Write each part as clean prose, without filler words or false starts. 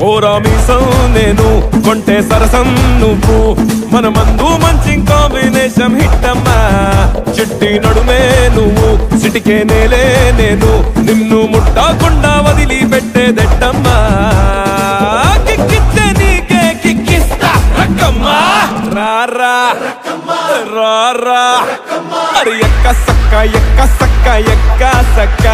కోరామిసం నేను కొంటే సరసం నువ్వు మన మందు మంచి కాంబినేషన్ హిట్టమ్మా చిట్టి నడుమే నువ్వు సిటికే నేలే నేను నిన్ను ముట్టకుండా వదిలి పెట్టేదెట్టమ్మా కిక్కిస్తే నీకే కిక్కిస్తా రక్కమ్మా రా రా రా రా అరే ఎక్క సక్క ఎక్క సక్క ఎక్క సక్క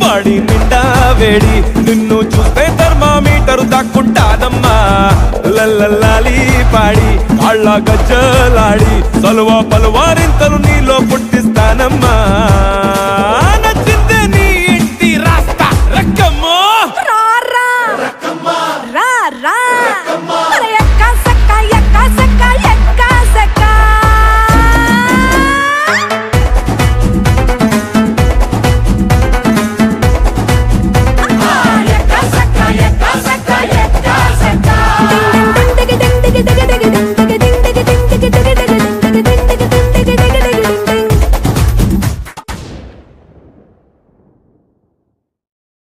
వాడి నిండా వేడి నిన్ను చూస్తే థర్మామీటరు దాక్కుంటానమ్మా లల్లలాలి పాడి కాళ్ళ గజ్జలాడి సలువా పలువారింతలు నీలో పుట్టిస్తానమ్మా